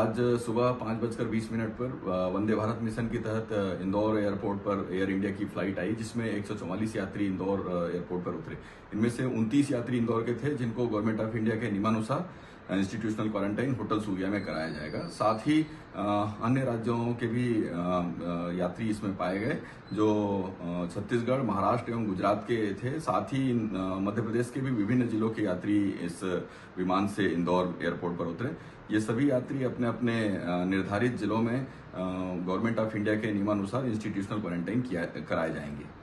आज सुबह 5:20 पर वंदे भारत मिशन के तहत इंदौर एयरपोर्ट पर एयर इंडिया की फ्लाइट आई, जिसमें 144 यात्री इंदौर एयरपोर्ट पर उतरे। इनमें से 29 यात्री इंदौर के थे, जिनको गवर्नमेंट ऑफ इंडिया के नियमानुसार इंस्टीट्यूशनल क्वारंटाइन होटल सूर्या में कराया जाएगा। साथ ही अन्य राज्यों के भी यात्री इसमें पाए गए, जो छत्तीसगढ़, महाराष्ट्र एवं गुजरात के थे। साथ ही मध्य प्रदेश के भी विभिन्न जिलों के यात्री इस विमान से इंदौर एयरपोर्ट पर उतरे। ये सभी यात्री अपने अपने निर्धारित जिलों में गवर्नमेंट ऑफ इंडिया के नियमानुसार इंस्टीट्यूशनल क्वारंटाइन कराए जाएंगे।